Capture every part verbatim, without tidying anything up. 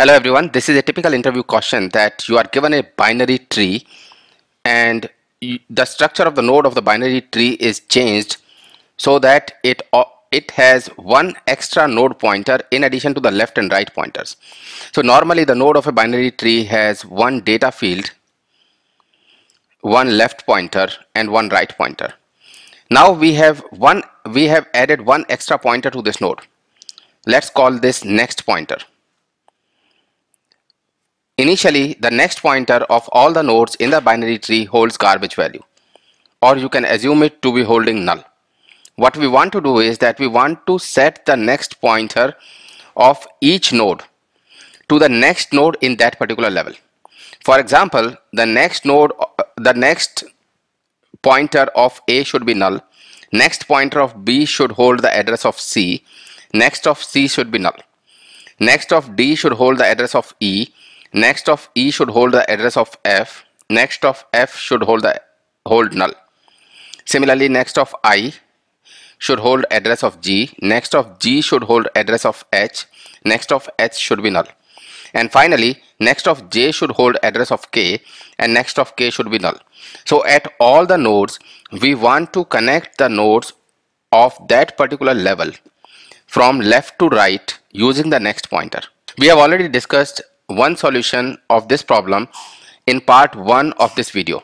Hello everyone, this is a typical interview question that you are given a binary tree and you, the structure of the node of the binary tree is changed so that it it has one extra node pointer in addition to the left and right pointers. So normally the node of a binary tree has one data field, one left pointer and one right pointer. Now we have one we have added one extra pointer to this node. Let's call this next pointer. Initially, the next pointer of all the nodes in the binary tree holds garbage value, or you can assume it to be holding null. What we want to do is that we want to set the next pointer of each node to the next node in that particular level. For example, the next node, the next pointer of A should be null, next pointer of B should hold the address of C, next of C should be null, next of D should hold the address of E, next of E should hold the address of F, next of F should hold the hold null. Similarly, next of I should hold address of G, next of G should hold address of H, next of H should be null, and finally next of J should hold address of K, and next of K should be null. So at all the nodes, we want to connect the nodes of that particular level from left to right using the next pointer. We have already discussed one solution of this problem in part one of this video.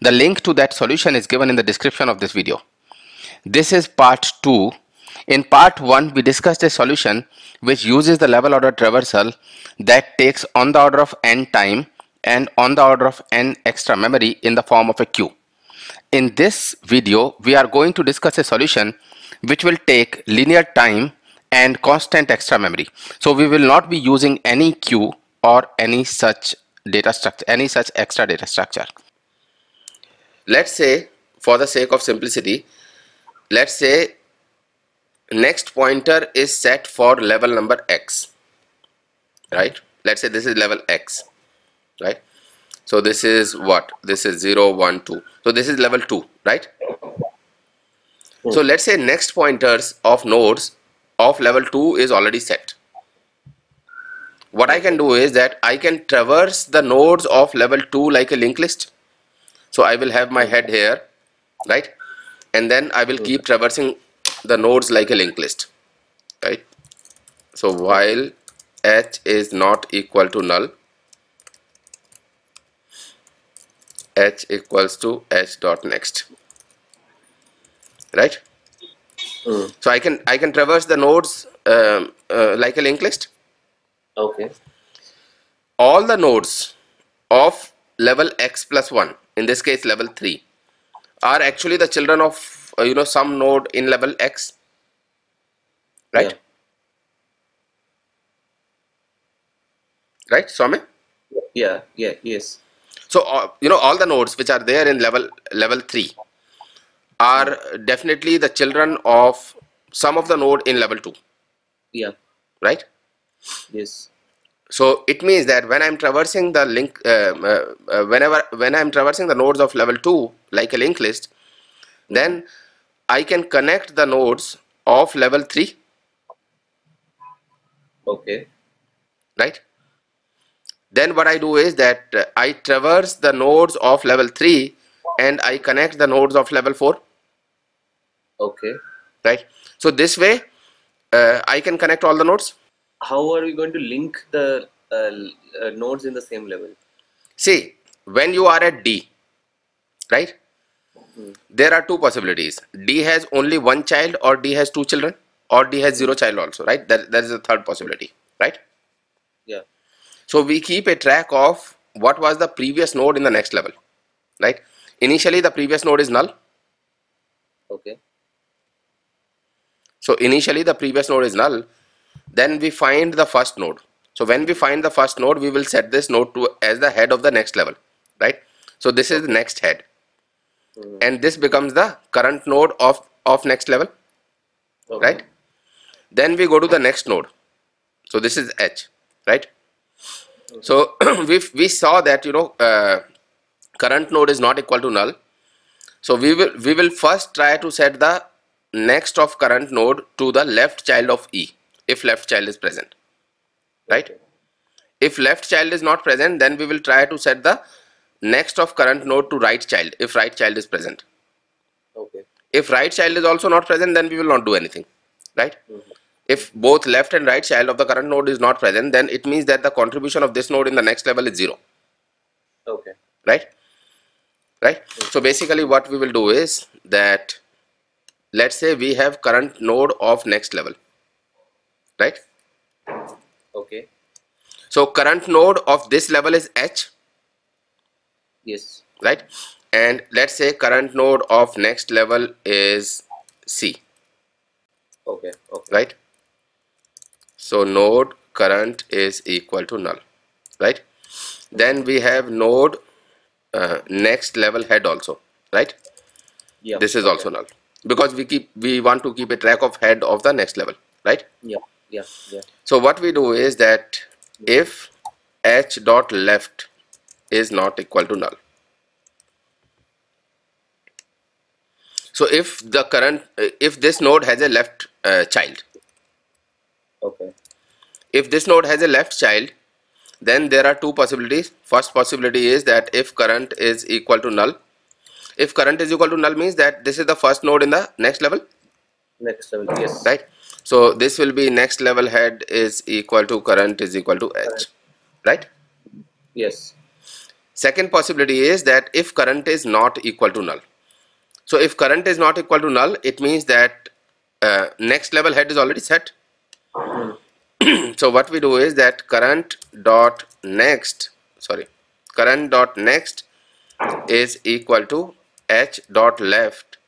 The link to that solution is given in the description of this video. This is part two. In part one, we discussed a solution which uses the level order traversal that takes on the order of n time and on the order of n extra memory in the form of a queue. In this video, we are going to discuss a solution which will take linear time and constant extra memory. So we will not be using any queue or any such data structure, any such extra data structure. Let's say, for the sake of simplicity, let's say next pointer is set for level number X, right? Let's say this is level X, right? So this is what? This is zero, one, two. So this is level two, right? So let's say next pointers of nodes of level two is already set. What I can do is that I can traverse the nodes of level two like a linked list. So I will have my head here, right? And then I will keep traversing the nodes like a linked list, right? So while H is not equal to null, H equals to H dot next, right? Mm. So I can I can traverse the nodes um, uh, like a linked list. Okay. All the nodes of level X plus one, in this case level three, are actually the children of uh, you know some node in level X, right? Yeah. Right, Swami? Yeah. Yeah. Yes. So uh, you know all the nodes which are there in level level three are definitely the children of some of the node in level two. Yeah. Right. Yes. So it means that when I'm traversing the link, uh, uh, uh, whenever when I'm traversing the nodes of level two like a linked list, then I can connect the nodes of level three. Okay. Right. Then what I do is that uh, I traverse the nodes of level three and I connect the nodes of level four. Okay. Right. So this way, uh, I can connect all the nodes. How are we going to link the uh, uh, nodes in the same level? See, when you are at D, right? Mm-hmm. There are two possibilities. D has only one child, or D has two children, or D has zero child also, right? That, that is the third possibility, right? Yeah. So we keep a track of what was the previous node in the next level, right? Initially, the previous node is null. Okay. So initially, the previous node is null. Then we find the first node. So when we find the first node, we will set this node to as the head of the next level, right? So this is the next head. Mm-hmm. And this becomes the current node of, of next level, okay. Right? Then we go to the next node. So this is H, right? Okay. So we, we saw that, you know, uh, current node is not equal to null. So we will, we will first try to set the next of current node to the left child of E, if left child is present, right? If left child is not present, then we will try to set the next of current node to right child if right child is present. Okay. If right child is also not present, then we will not do anything, right? Mm-hmm. If both left and right child of the current node is not present, then it means that the contribution of this node in the next level is zero. Okay. Right? Right? Mm-hmm. So basically what we will do is that, let's say we have current node of next level, right? Okay. So current node of this level is H. Yes. Right? And let's say current node of next level is C. Okay. Okay. Right? So node current is equal to null. Right? Then we have node uh, next level head also. Right? Yeah. This is okay. also null. Because we keep we want to keep a track of head of the next level, right? Yeah, yeah, yeah. So what we do is that if h dot left is not equal to null, so if the current if this node has a left uh, child, okay, if this node has a left child, then there are two possibilities. First possibility is that if current is equal to null. If current is equal to null means that this is the first node in the next level. Next level, yes. Right. So this will be next level head is equal to current is equal to H. Right? Yes. Second possibility is that if current is not equal to null. So if current is not equal to null, it means that uh, next level head is already set. So what we do is that current dot next, sorry, current dot next is equal to h dot left,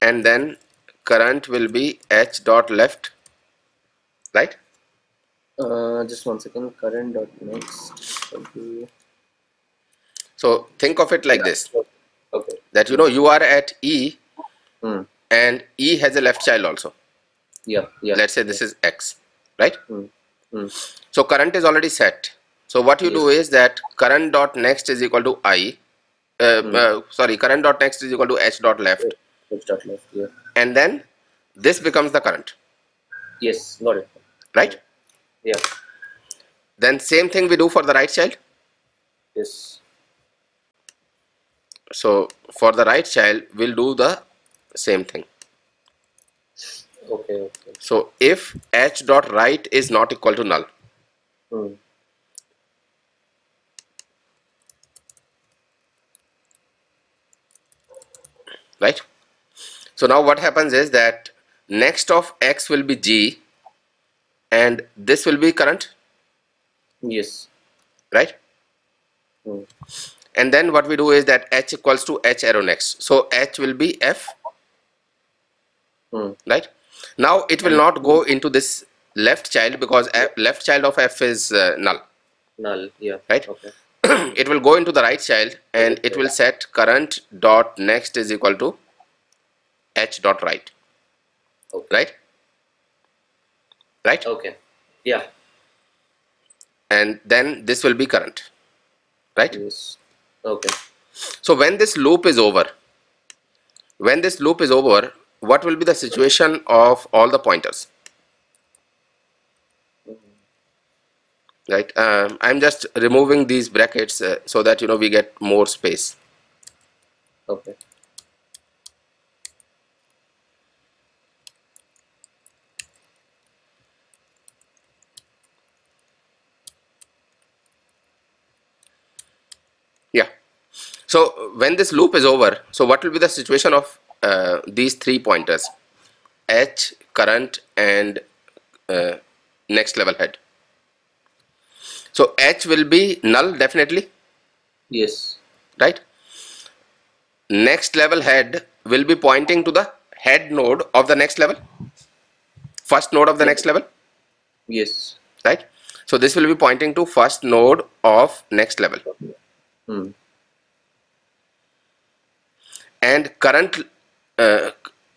and then current will be h dot left, right? Uh, just one second. Current dot next. Okay. So think of it like yeah. this: okay, that you know you are at E, mm. and E has a left child also. Yeah, yeah. Let's say this is X, right? Mm. Mm. So current is already set. So what you yes. do is that current dot next is equal to I, uh, mm. uh, sorry, current dot next is equal to h dot left. H dot left, yeah. And then this becomes the current. Yes, got it. Right? Yeah. Then same thing we do for the right child. Yes. So for the right child, we'll do the same thing. Okay. okay. So if h dot right is not equal to null. Mm. Right? So now what happens is that next of X will be G and this will be current. Yes. Right? Mm. And then what we do is that H equals to H arrow next. So H will be F. Mm. Right? Now it will not go into this left child because F, left child of F is uh, null. Null, yeah. Right? Okay. It will go into the right child and it will set current dot next is equal to h dot right. Okay. Right? Right? Okay. Yeah. And then this will be current. Right? Yes. Okay. So when this loop is over, when this loop is over, what will be the situation of all the pointers? Right, um, I'm just removing these brackets uh, so that you know we get more space. Okay. Yeah. So when this loop is over, so what will be the situation of uh, these three pointers, H, current, and uh, next level head? So H will be null definitely. Yes. Right. Next level head will be pointing to the head node of the next level. First node of the next level. Yes. Right. So this will be pointing to first node of next level. Hmm. And current uh,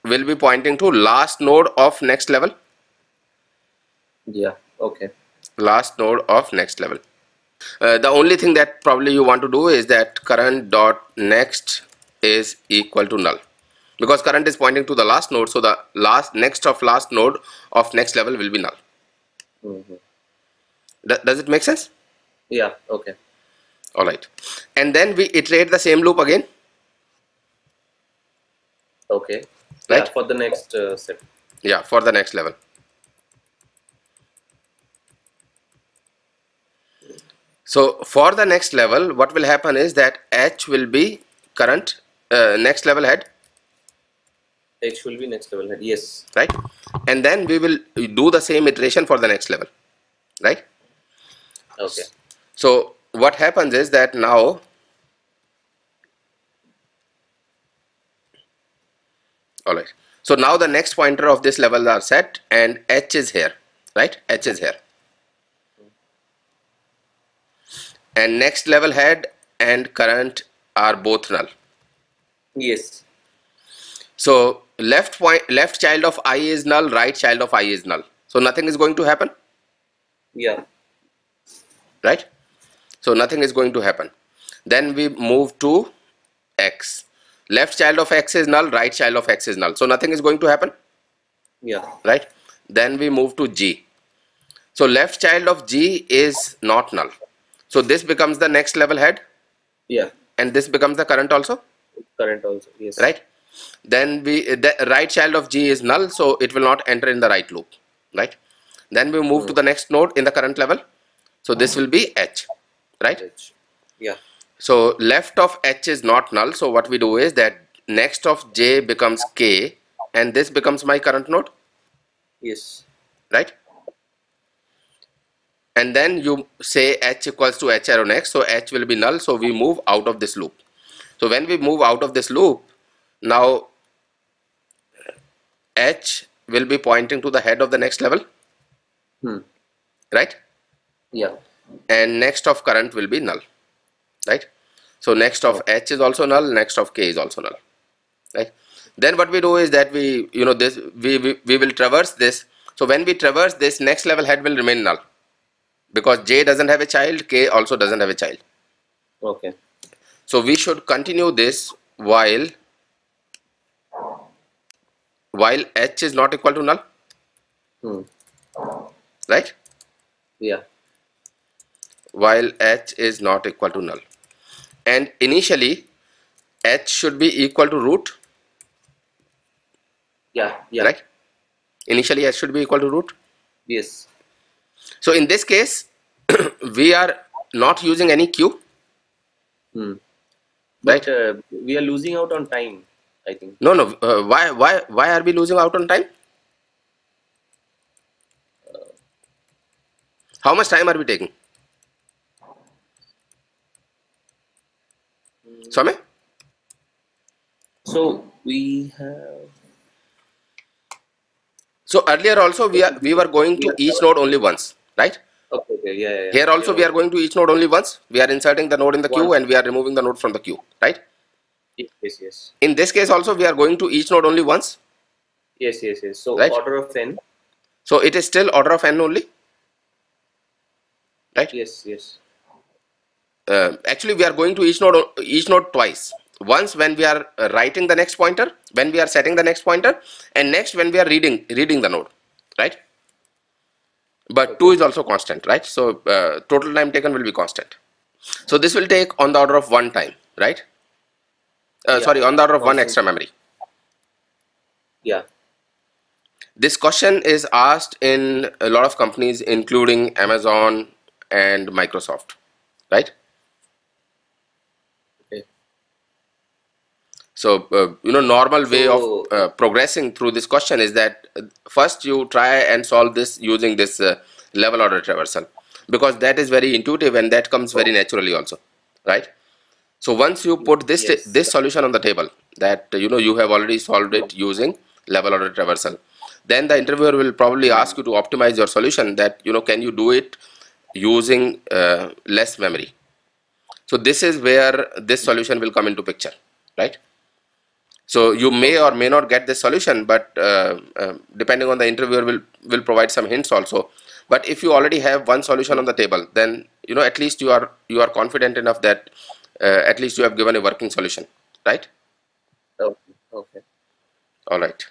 will be pointing to last node of next level. Yeah. Okay. Last node of next level. Uh, the only thing that probably you want to do is that current dot next is equal to null, because current is pointing to the last node, so the last next of last node of next level will be null. Mm-hmm. Does it make sense? Yeah, okay. All right. And then we iterate the same loop again. Okay. Right? Yeah, for the next uh, step. Yeah, for the next level. So for the next level, what will happen is that H will be current uh, next level head. H will be next level head, yes. Right? And then we will do the same iteration for the next level. Right? Okay. So what happens is that now, all right. So now the next pointer of this level are set and H is here, right? H is here. And next level head and current are both null. Yes. So left point, left child of I is null, right child of I is null. So nothing is going to happen. Yeah. Right? So nothing is going to happen. Then we move to X. Left child of X is null, right child of X is null. So nothing is going to happen. Yeah. Right? Then we move to G. So left child of G is not null. So this becomes the next level head. Yeah. And this becomes the current also. Current also. Yes. Right? Then we the right child of G is null, so it will not enter in the right loop. Right? Then we move mm. to the next node in the current level. So this will be H. Right? H. Yeah. So left of H is not null. So what we do is that next of J becomes K and this becomes my current node. Yes. Right? And then you say H equals to H arrow next. So H will be null. So we move out of this loop. So when we move out of this loop, now H will be pointing to the head of the next level. Hmm. Right? Yeah. And next of current will be null. Right? So next of H is also null, next of K is also null. Right? Then what we do is that we, you know, this we, we, we will traverse this. So when we traverse this, next level head will remain null. Because J doesn't have a child, K also doesn't have a child. Okay. So we should continue this while while H is not equal to null. Hmm. Right? Yeah. While H is not equal to null. And initially H should be equal to root. Yeah, yeah. Right? Initially H should be equal to root. Yes. So in this case we are not using any Q. Hmm. But, right? Uh, we are losing out on time, I think. No, no. Uh, why why why are we losing out on time? How much time are we taking? Swami? So we have. So earlier also we are we were going to each node only once, right? Okay. Okay. Yeah, yeah, yeah. Here also yeah. we are going to each node only once. We are inserting the node in the queue and we are removing the node from the queue, right? Yes. Yes. In this case also we are going to each node only once. Yes. Yes. Yes. So right? Order of n. So it is still order of n only. Right? Yes, yes. Uh, actually, we are going to each node, each node twice. Once when we are writing the next pointer, when we are setting the next pointer, and next when we are reading reading the node, right? But okay. two is also constant, right? So uh, total time taken will be constant. So this will take on the order of one time, right? Uh, yeah. Sorry, on the order of constant. one extra memory. Yeah. This question is asked in a lot of companies, including Amazon and Microsoft, right? Okay. So uh, you know, normal way so, of uh, progressing through this question is that first you try and solve this using this uh, level order traversal, because that is very intuitive and that comes very naturally also, right? So once you put this yes. this solution on the table, that you know you have already solved it using level order traversal, then the interviewer will probably ask you to optimize your solution, that you know, can you do it using uh, less memory. So this is where this solution will come into picture, right? So you may or may not get this solution, but uh, uh, depending on the interviewer will will provide some hints also. But if you already have one solution on the table, then you know at least you are you are confident enough that uh, at least you have given a working solution, right? Okay. Okay. All right.